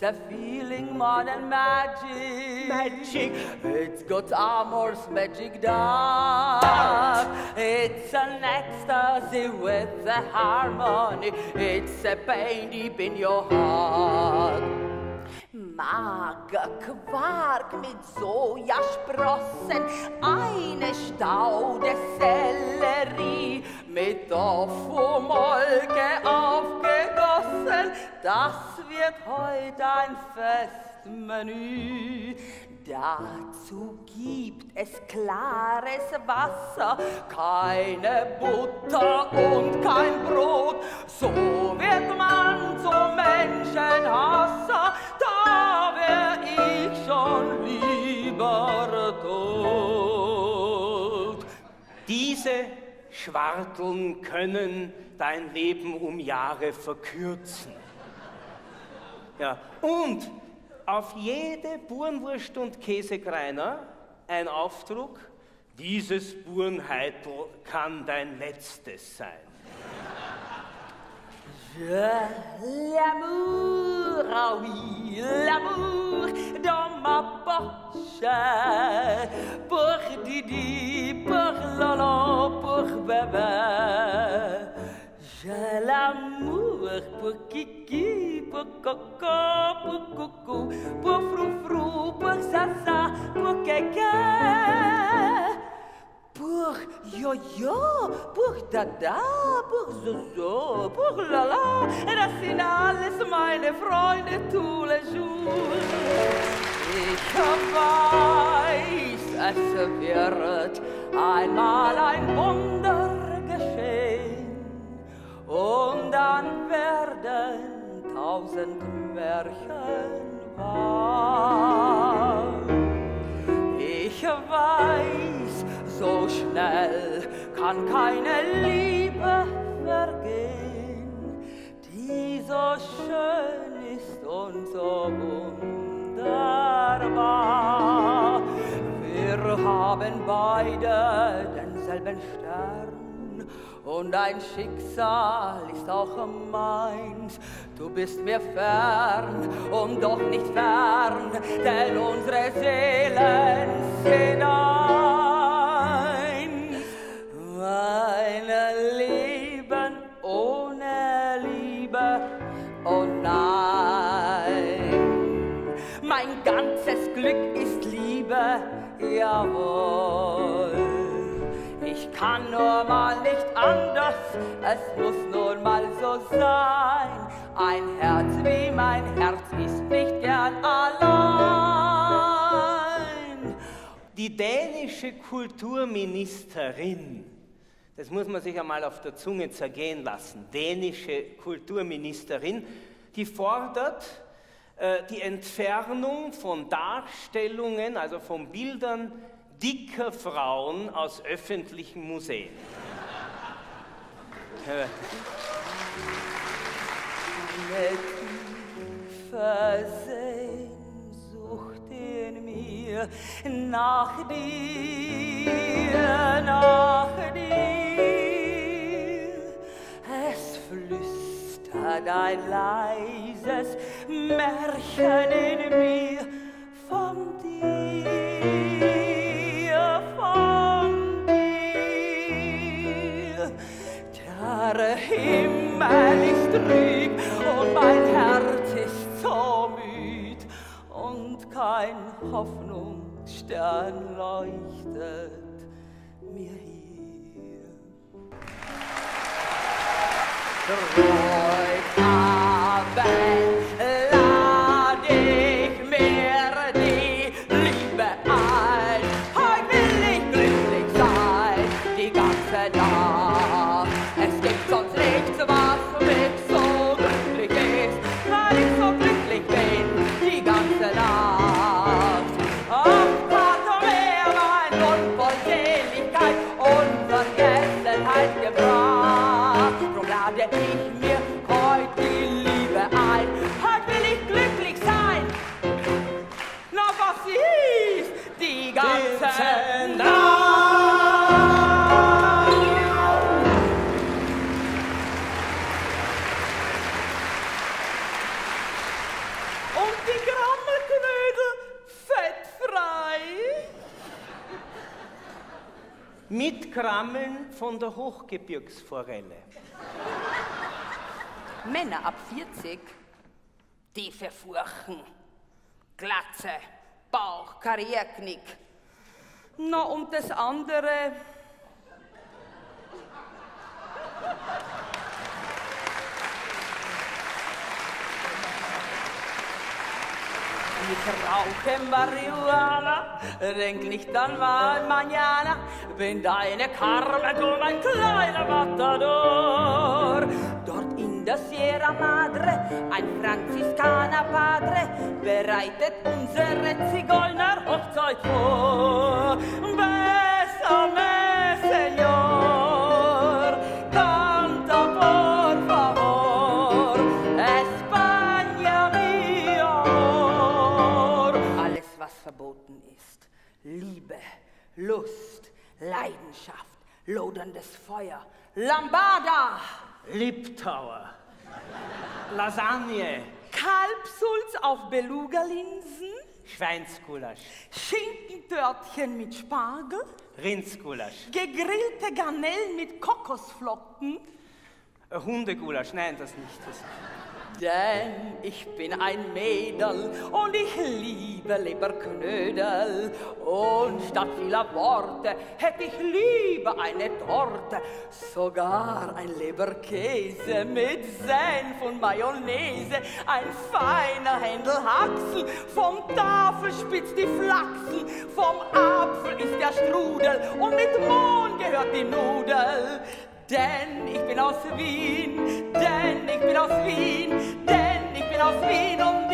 It's a feeling more than magic. Magic. It's got Amor's magic dark. It's an ecstasy with the harmony. It's a pain deep in your heart. Mager Quark mit Sojasprossen, eine Staude Sellerie, mit Tofu-Molke aufgegossen, das wird heute ein Festmenü. Dazu gibt es klares Wasser, keine Butter und kein Brot, so wird man zum Menschenhasser. Da wär ich schon lieber tot. Diese Schwarteln können dein Leben um Jahre verkürzen. Ja. Und auf jede Burenwurst und Käsekreiner ein Aufdruck, dieses Burenheitel kann dein letztes sein. L'amour, ah oui, l'amour dans ma poche, pour Didi, pour Lolo, pour Bébé. J'ai l'amour pour Kiki, pour Coco, pour Coucou, pour Froufrou, pour Sasa, pour Kéké. Pour Jojo, pour Dada, pour Zozo, pour Lala, das sind alles meine Freunde tous les jours. Ich weiß, es wird einmal ein Wunder geschehen und dann werden 1000 Märchen wahr. Ich weiß, so schnell kann keine Liebe vergehen, die so schön ist und so wunderbar. Wir haben beide denselben Stern und dein Schicksal ist auch meins. Du bist mir fern und doch nicht fern, denn unsere Seelen sind eins. Meine Leben ohne Liebe, oh nein. Mein ganzes Glück ist Liebe, jawohl. Ich kann nur mal nicht anders, es muss nun mal so sein. Ein Herz wie mein Herz ist nicht gern allein. Die dänische Kulturministerin, das muss man sich einmal auf der Zunge zergehen lassen, dänische Kulturministerin, die fordert die Entfernung von Darstellungen, also von Bildern dicker Frauen aus öffentlichen Museen. Versehnsucht in mir nach dir, nach dir. Ein leises Märchen in mir von dir. Der Himmel ist trüb und mein Herz ist so müd und kein Hoffnungsstern leuchtet mir hier. Unvergessenheit gebracht, drum lade ich mir die Grammelknödel fettfrei? Mit Krammeln von der Hochgebirgsforelle. Männer ab 40, die verfurchen. Glatze, Bauch, Karrierknick. Na, und das andere? Ich rauche Marihuana, denk nicht an mañana, bin deine Karme, du mein kleiner Matador. Dort in der Sierra Madre, ein Franziskaner Padre, bereitet unsere Zigeuner Hochzeit vor. Bésame, Señor, canta por favor, España mi amor. Alles, was verboten ist, Liebe, Lust, Leidenschaft, loderndes Feuer, Lambada, Liptauer, Lasagne, Kalbsulz auf Beluga-Linsen, Schweinsgulasch, Schinkendörtchen mit Spargel, Rindsgulasch, gegrillte Garnelen mit Kokosflocken, Hundegulasch, nein, das nicht. Denn ich bin ein Mädel und ich liebe Leberknödel. Und statt vieler Worte hätte ich lieber eine Torte, sogar ein Leberkäse mit Senf und Mayonnaise, ein feiner Händel Haxel, vom Tafelspitz die Flachsel, vom Apfel ist der Strudel und mit Mohn gehört die Nudel. Denn ich bin aus Wien, denn ich bin aus Wien, denn ich bin aus Wien und